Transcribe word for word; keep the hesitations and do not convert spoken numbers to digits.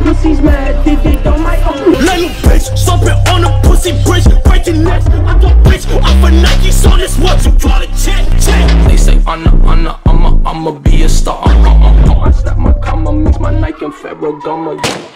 Pussy's mad, did they don't my own. Little bitch, stomping on a pussy bridge, breaking necks. I got bitch off a Nike, so this what you call it, check, check. They say I'ma, I'ma, I'ma, I'ma be a star. I slap my comma, mix my Nike and Ferragamo.